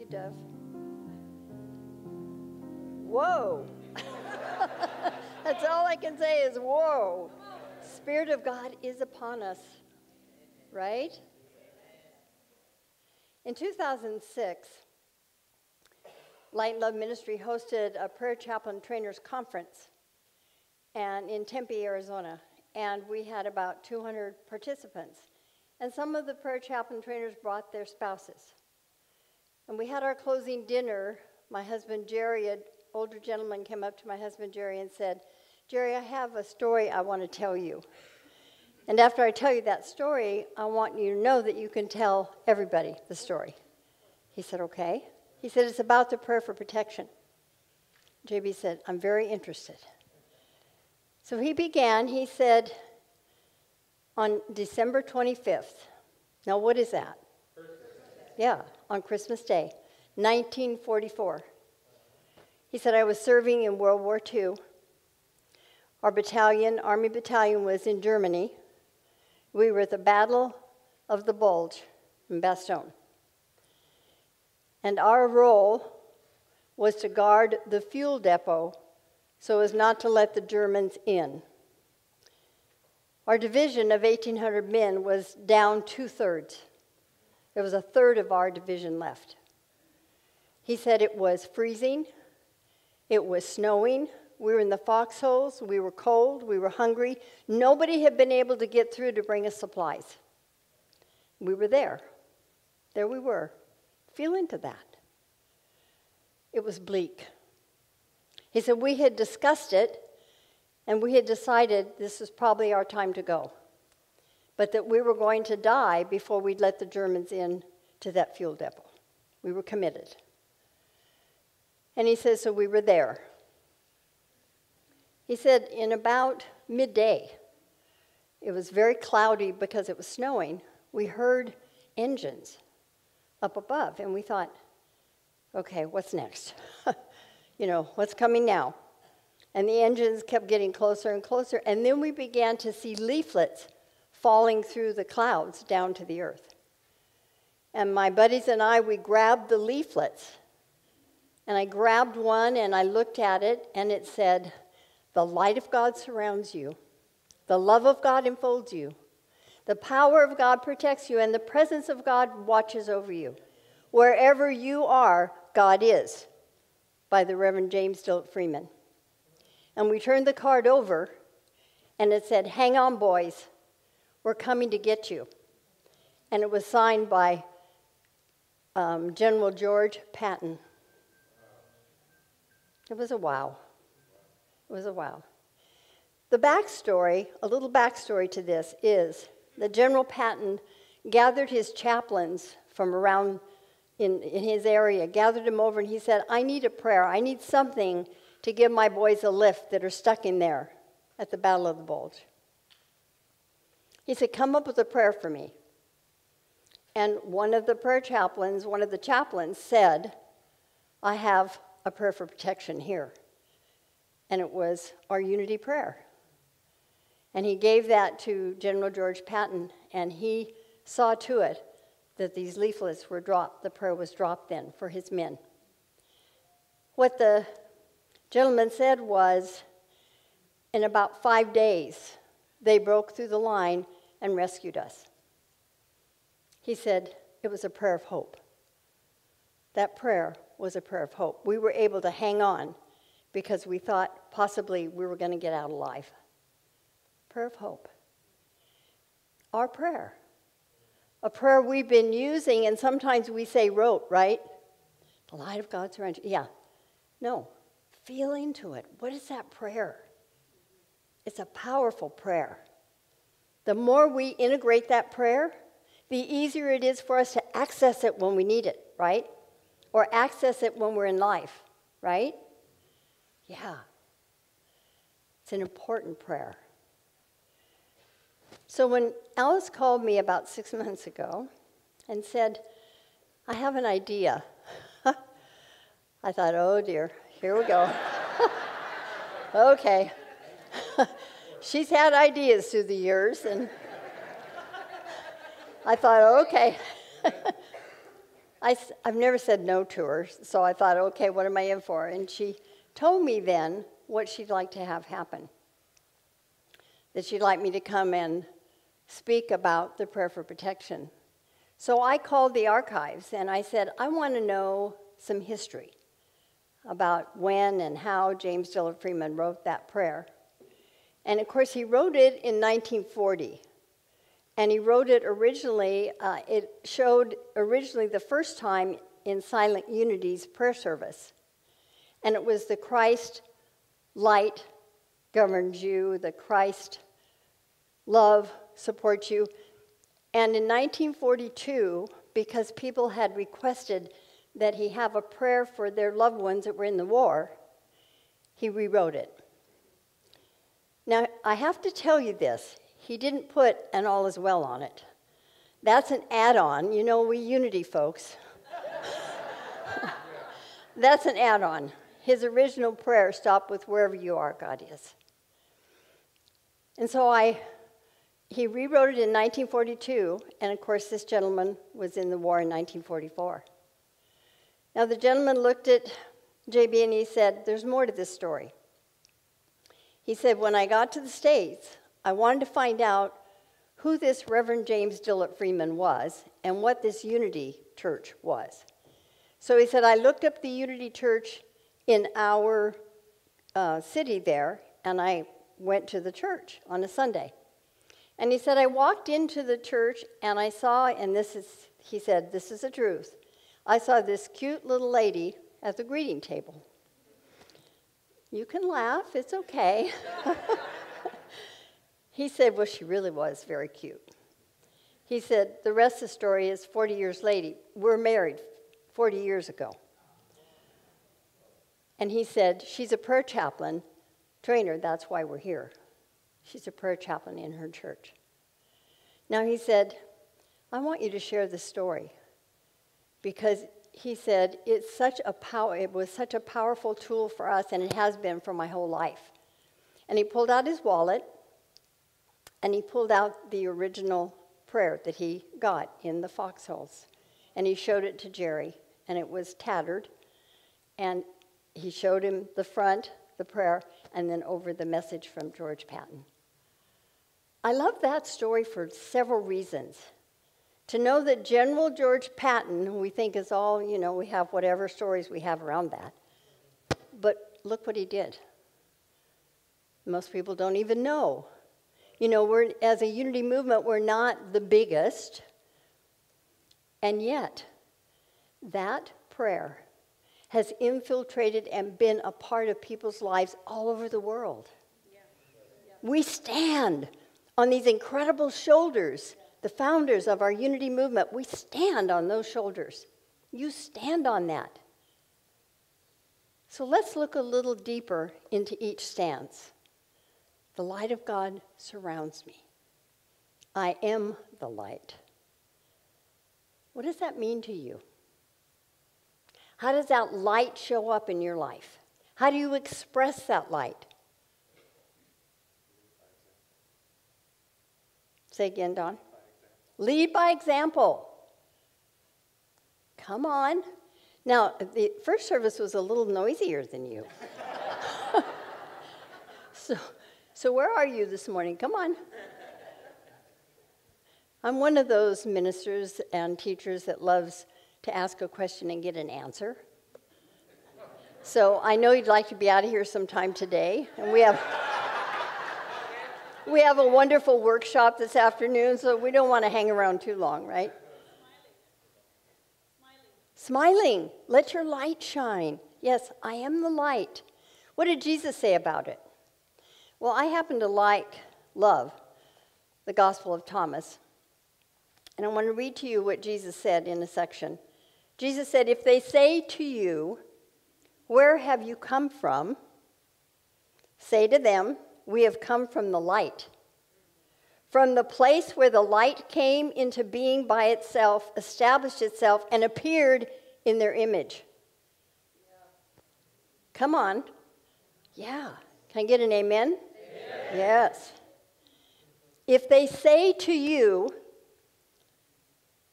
you, Dove. Whoa. That's all I can say is, whoa. Spirit of God is upon us, right? In 2006, Light and Love Ministry hosted a prayer chaplain trainers conference and in Tempe, Arizona, and we had about 200 participants. And some of the prayer chaplain trainers brought their spouses. And we had our closing dinner. My husband, Jerry, an older gentleman came up to my husband, Jerry, and said, "Jerry, I have a story I want to tell you. And after I tell you that story, I want you to know that you can tell everybody the story." He said, "Okay." He said, "It's about the prayer for protection." JB said, "I'm very interested." So he began, he said, on December 25th. Now, what is that? Yeah, on Christmas Day, 1944. He said, "I was serving in World War II. Our battalion, Army battalion, was in Germany. We were at the Battle of the Bulge in Bastogne. And our role was to guard the fuel depot so as not to let the Germans in. Our division of 1,800 men was down two-thirds. There was a third of our division left." He said it was freezing, it was snowing, we were in the foxholes, we were cold, we were hungry. Nobody had been able to get through to bring us supplies. We were there. There we were. Feel into that. It was bleak. He said, "We had discussed it, and we had decided this is probably our time to go, but that we were going to die before we'd let the Germans in to that fuel depot. We were committed." And he says, "So we were there." He said, in about midday, it was very cloudy because it was snowing, we heard engines up above, and we thought, okay, what's next? You know, what's coming now? And the engines kept getting closer and closer, and then we began to see leaflets falling through the clouds down to the earth. And my buddies and I, we grabbed the leaflets, and I grabbed one, and I looked at it, and it said, "The light of God surrounds you, the love of God enfolds you, the power of God protects you, and the presence of God watches over you. Wherever you are, God is," by the Reverend James Dillett Freeman. And we turned the card over, and it said, "Hang on, boys. We're coming to get you." And it was signed by General George Patton. It was a wow. It was a wow. The backstory, a little backstory to this, is that General Patton gathered his chaplains from around in his area, gathered them over, and he said, "I need a prayer. I need something to give my boys a lift that are stuck in there at the Battle of the Bulge." He said, "Come up with a prayer for me." And one of the prayer chaplains, one of the chaplains said, "I have a prayer for protection here." And it was our unity prayer. And he gave that to General George Patton, and he saw to it that these leaflets were dropped. The prayer was dropped then for his men. What the gentleman said was, in about 5 days, they broke through the line and rescued us. He said it was a prayer of hope. That prayer was a prayer of hope. We were able to hang on because we thought possibly we were going to get out alive. Prayer of hope. Our prayer. A prayer we've been using, and sometimes we say rote, right? The light of God surrounds you. Yeah. No. Feel into it. What is that prayer? It's a powerful prayer. The more we integrate that prayer, the easier it is for us to access it when we need it, right? Or access it when we're in life, right? Yeah. It's an important prayer. So when Alice called me about 6 months ago and said, "I have an idea," I thought, oh dear, here we go. Okay. She's had ideas through the years, and I thought, okay. I've never said no to her, so I thought, okay, what am I in for? And she told me then what she'd like to have happen, that she'd like me to come and speak about the prayer for protection. So I called the archives, and I said, I want to know some history about when and how James Dillett Freeman wrote that prayer. And, of course, he wrote it in 1940. And he wrote it originally, it showed originally the first time in Silent Unity's prayer service. And it was the Christ light governs you, the Christ love supports you. And in 1942, because people had requested that he have a prayer for their loved ones that were in the war, he rewrote it. Now, I have to tell you this. He didn't put "and all is well" on it. That's an add-on. You know, we Unity folks. That's an add-on. His original prayer stopped with "wherever you are, God is." And so he rewrote it in 1942, and of course this gentleman was in the war in 1944. Now the gentleman looked at JB and he said, there's more to this story. He said, when I got to the States, I wanted to find out who this Reverend James Dillett Freeman was and what this Unity Church was. So he said, I looked up the Unity Church in our city there, and I went to the church on a Sunday. And he said, I walked into the church, and I saw, and this is, he said, this is the truth. I saw this cute little lady at the greeting table. You can laugh, it's okay. He said, well, she really was very cute. He said, the rest of the story is 40 years later. We're married 40 years ago. And he said, she's a prayer chaplain trainer. That's why we're here. She's a prayer chaplain in her church. Now, he said, I want you to share this story. Because he said, it was such a powerful tool for us, and it has been for my whole life. And he pulled out his wallet. And he pulled out the original prayer that he got in the foxholes. And he showed it to Jerry. And it was tattered. And he showed him the front, the prayer, and then over the message from George Patton. I love that story for several reasons. To know that General George Patton, who we think is all, you know, we have whatever stories we have around that. But look what he did. Most people don't even know. You know, we're, as a Unity movement, we're not the biggest. And yet, that prayer has infiltrated and been a part of people's lives all over the world. Yeah. Yeah. We stand on these incredible shoulders. The founders of our Unity movement, we stand on those shoulders. You stand on that. So let's look a little deeper into each stance. The light of God surrounds me. I am the light. What does that mean to you? How does that light show up in your life? How do you express that light? Say again, Don. Lead by example. Come on. Now, the first service was a little noisier than you. So where are you this morning? Come on. I'm one of those ministers and teachers that loves to ask a question and get an answer. So I know you'd like to be out of here sometime today. And we have a wonderful workshop this afternoon, so we don't want to hang around too long, right? Smiling. Let your light shine. Yes, I am the light. What did Jesus say about it? Well, I happen to love the Gospel of Thomas. And I want to read to you what Jesus said in a section. Jesus said, if they say to you, where have you come from? Say to them, we have come from the light. From the place where the light came into being by itself, established itself, and appeared in their image. Yeah. Come on. Yeah. Can I get an amen? Yes. If they say to you,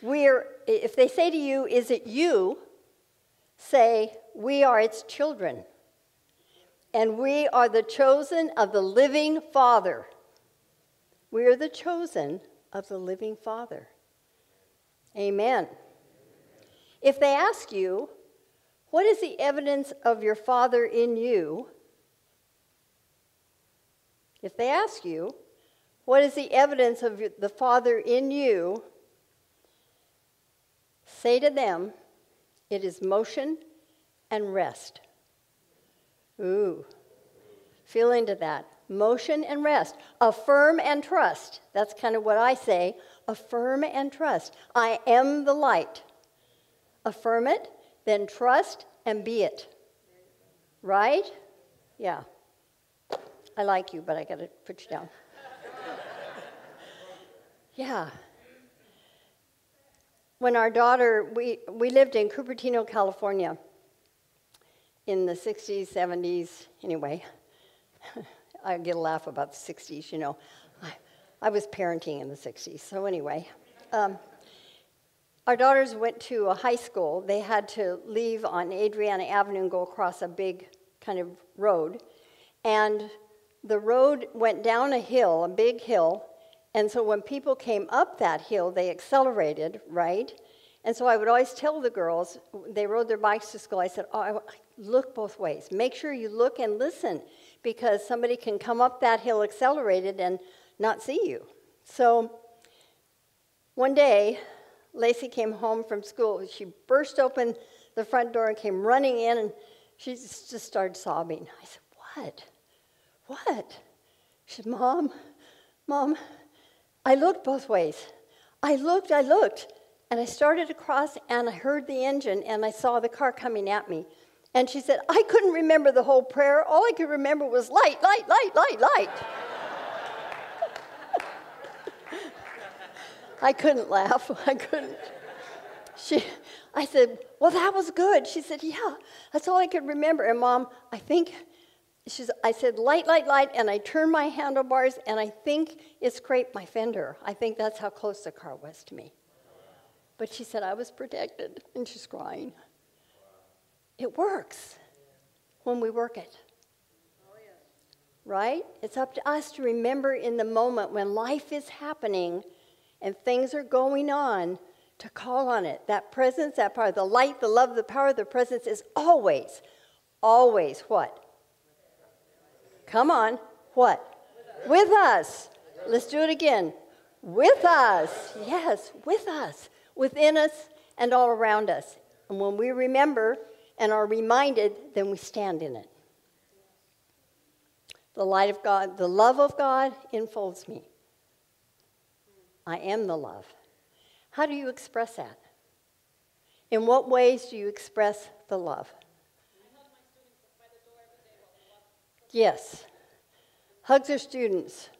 we're if they say to you, is it you? Say, we are its children, and we are the chosen of the living Father. We are the chosen of the living Father. Amen. If they ask you, what is the evidence of your Father in you? If they ask you, what is the evidence of the Father in you? Say to them, it is motion and rest. Ooh. Feel into that. Motion and rest. Affirm and trust. That's kind of what I say. Affirm and trust. I am the light. Affirm it, then trust and be it. Right? Yeah. I like you, but I got to put you down. Yeah. When our daughter, we lived in Cupertino, California in the 60s, 70s, anyway. I get a laugh about the 60s, you know. I was parenting in the 60s, so anyway. Our daughters went to a high school. They had to leave on Adriana Avenue and go across a big kind of road. And the road went down a hill, a big hill, and so when people came up that hill, they accelerated, right? And so I would always tell the girls, they rode their bikes to school, I said, oh, look both ways. Make sure you look and listen, because somebody can come up that hill accelerated and not see you. So one day, Lacey came home from school. She burst open the front door and came running in, and she just started sobbing. I said, what? What? She said, Mom, I looked both ways. I looked, and I started across, and I heard the engine, and I saw the car coming at me. And she said, I couldn't remember the whole prayer. All I could remember was light, light, light, light, light. I couldn't laugh. I couldn't. I said, well, that was good. She said, yeah, that's all I could remember. And Mom, I think... I said, light, light, light, and I turned my handlebars, and I think it scraped my fender. I think that's how close the car was to me. But she said, I was protected, and she's crying. It works when we work it, right? It's up to us to remember in the moment when life is happening and things are going on to call on it. That presence, that power, the light, the love, the power, the presence is always, always what? Come on. What? With us. Let's do it again. With us. Yes, with us. Within us and all around us. And when we remember and are reminded, then we stand in it. The light of God, the love of God enfolds me. I am the love. How do you express that? In what ways do you express the love? Yes. Hugs your students.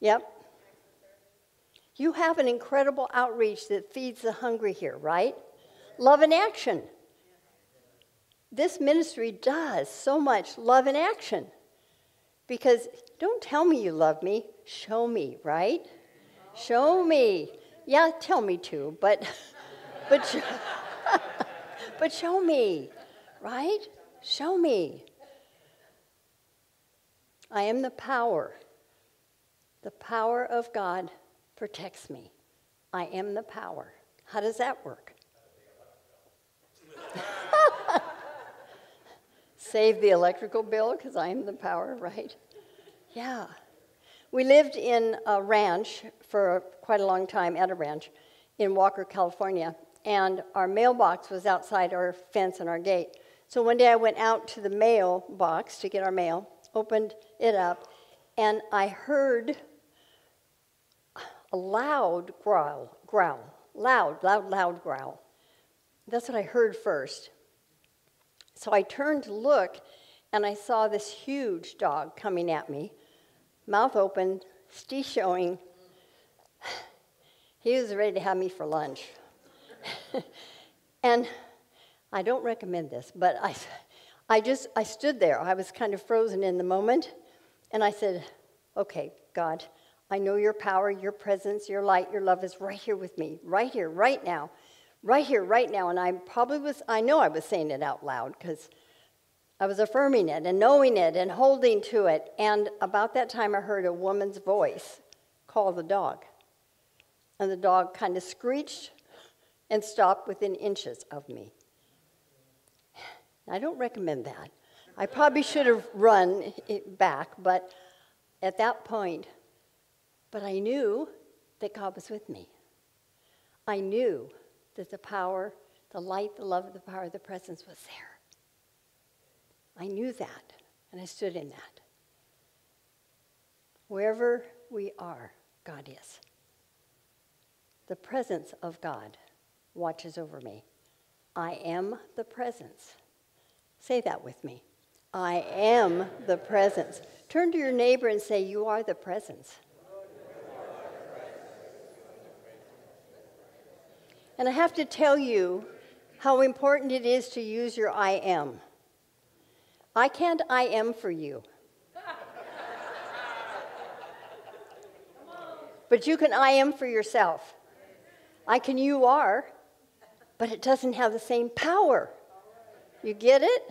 Yep. You have an incredible outreach that feeds the hungry here, right? Love in action. This ministry does so much love in action. Because don't tell me you love me. Show me, right? Show me. Yeah, tell me too, but show me, right? Show me. I am the power. The power of God protects me. I am the power. How does that work? Save the electrical bill because I am the power, right? Yeah. We lived in a ranch for quite a long time, at a ranch, in Walker, California, and our mailbox was outside our fence and our gate. So one day I went out to the mailbox to get our mail, opened it up, and I heard a loud growl, loud growl. That's what I heard first. So I turned to look, and I saw this huge dog coming at me, mouth open, teeth showing. He was ready to have me for lunch. And I don't recommend this, but I stood there. I was kind of frozen in the moment, and I said, okay, God, I know your power, your presence, your light, your love is right here with me, right here, right now, right here, right now. And I know I was saying it out loud because I was affirming it and knowing it and holding to it. And about that time, I heard a woman's voice call the dog. And the dog kind of screeched and stopped within inches of me. I don't recommend that. I probably should have run back, but at that point, but I knew that God was with me. I knew that the power, the light, the love, the power, the presence was there. I knew that, and I stood in that. Wherever we are, God is. The presence of God watches over me. I am the presence. Say that with me. I am the presence. Turn to your neighbor and say, you are the presence. And I have to tell you how important it is to use your I am. I can't I am for you. But you can I am for yourself. I can you are, but it doesn't have the same power. You get it?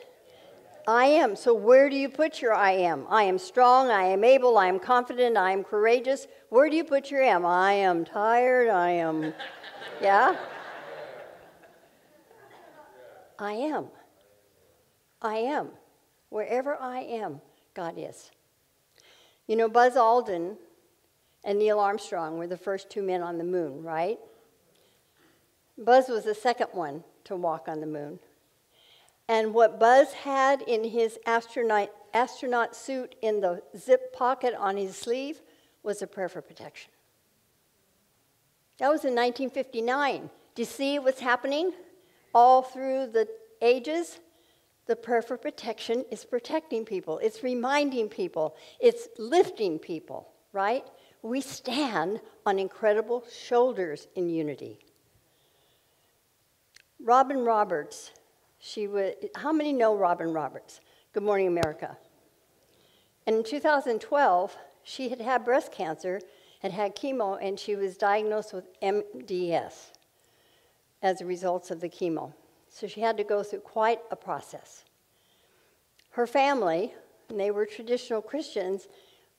I am. So where do you put your I am? I am strong, I am able, I am confident, I am courageous. Where do you put your am? I am tired, I am, yeah? I am. I am. Wherever I am, God is. You know, Buzz Aldrin and Neil Armstrong were the first two men on the moon, right? Buzz was the second one to walk on the moon. And what Buzz had in his astronaut suit in the zip pocket on his sleeve was a prayer for protection. That was in 1959. Do you see what's happening? All through the ages, the prayer for protection is protecting people. It's reminding people. It's lifting people, right? We stand on incredible shoulders in unity. Robin Roberts. How many know Robin Roberts? Good Morning America. And in 2012, she had breast cancer, had had chemo, and she was diagnosed with MDS as a result of the chemo. So she had to go through quite a process. Her family, and they were traditional Christians,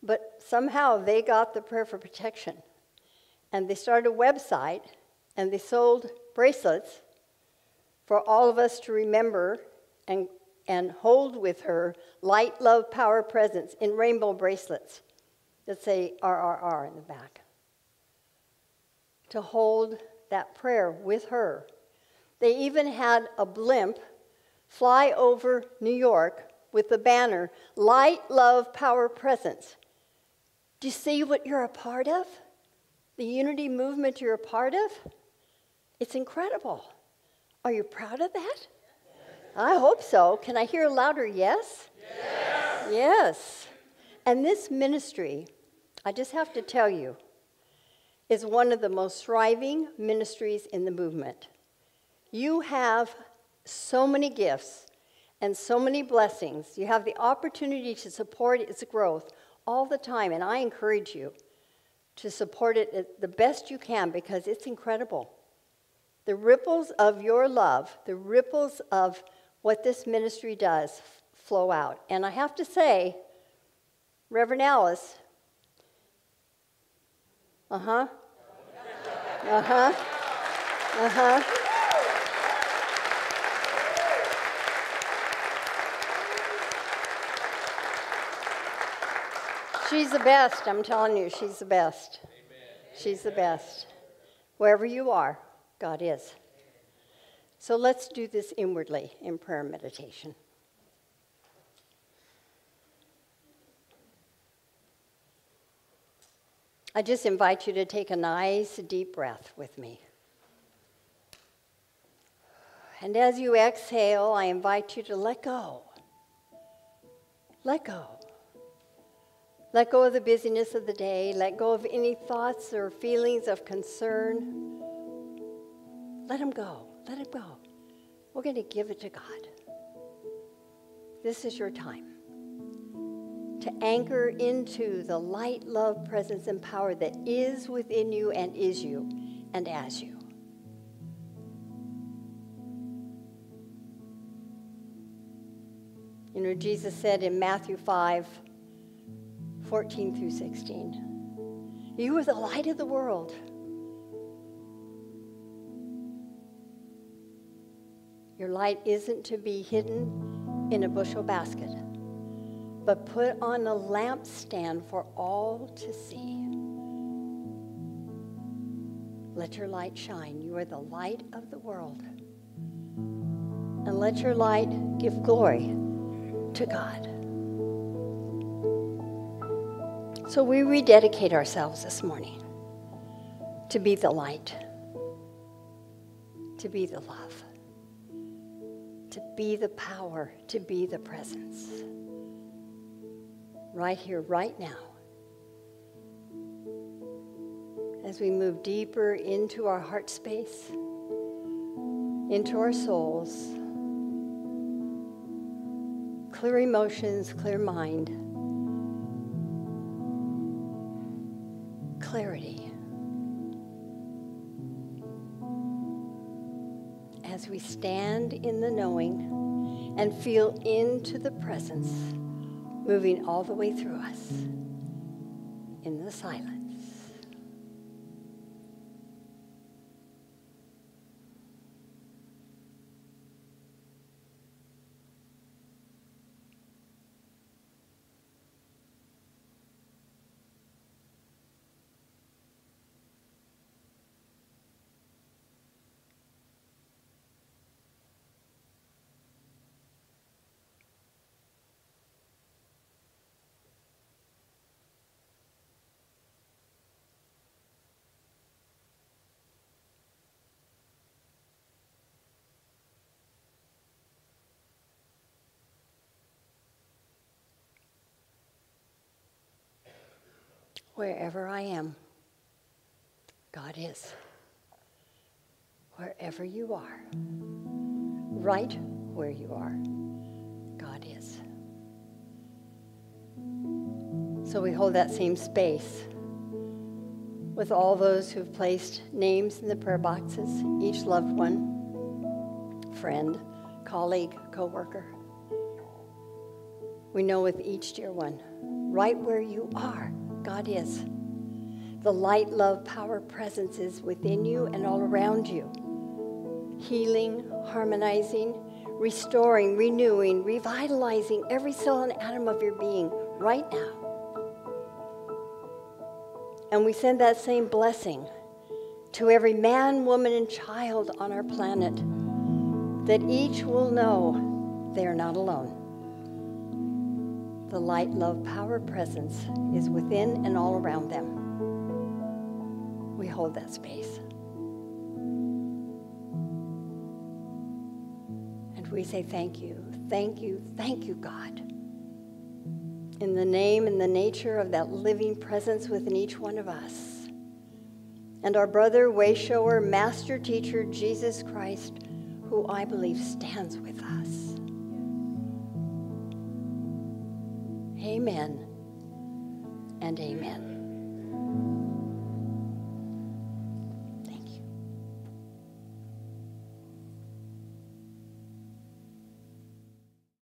but somehow they got the prayer for protection. And they started a website, and they sold bracelets for all of us to remember and hold with her, light, love, power, presence, in rainbow bracelets that say RRR in the back. To hold that prayer with her. They even had a blimp fly over New York with the banner, light, love, power, presence. Do you see what you're a part of? The unity movement you're a part of? It's incredible. Are you proud of that? Yes. I hope so. Can I hear a louder yes? Yes? Yes. And this ministry, I just have to tell you, is one of the most thriving ministries in the movement. You have so many gifts and so many blessings. You have the opportunity to support its growth all the time, and I encourage you to support it the best you can because it's incredible. The ripples of your love, the ripples of what this ministry does flow out. And I have to say, Reverend Alice, She's the best, I'm telling you, she's the best. She's the best. Wherever you are, God is. So let's do this inwardly in prayer and meditation. I just invite you to take a nice deep breath with me. And as you exhale, I invite you to let go. Let go. Let go of the busyness of the day. Let go of any thoughts or feelings of concern. Let him go. Let him go. We're going to give it to God. This is your time. to anchor into the light, love, presence, and power that is within you and is you and as you. You know, Jesus said in Matthew 5:14-16, you are the light of the world. Your light isn't to be hidden in a bushel basket, but put on a lampstand for all to see. Let your light shine. You are the light of the world. And let your light give glory to God. So we rededicate ourselves this morning to be the light, to be the love, to be the power, to be the presence. Right here, right now. As we move deeper into our heart space, into our souls, clear emotions, clear mind, clarity. As we stand in the knowing and feel into the presence, moving all the way through us in the silence. Wherever I am, God is. Wherever you are, right where you are, God is. So we hold that same space with all those who've placed names in the prayer boxes, each loved one, friend, colleague, coworker. We know with each dear one, right where you are, God is. The light, love, power, presence is within you and all around you. Healing, harmonizing, restoring, renewing, revitalizing every cell and atom of your being right now. And we send that same blessing to every man, woman, and child on our planet, that each will know they are not alone. The light, love, power, presence is within and all around them. We hold that space. And we say thank you, thank you, thank you, God. In the name and the nature of that living presence within each one of us. And our brother, way-shower, master teacher, Jesus Christ, who I believe stands with us. Amen and amen.